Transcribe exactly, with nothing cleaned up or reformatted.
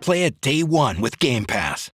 Play it day one with Game Pass.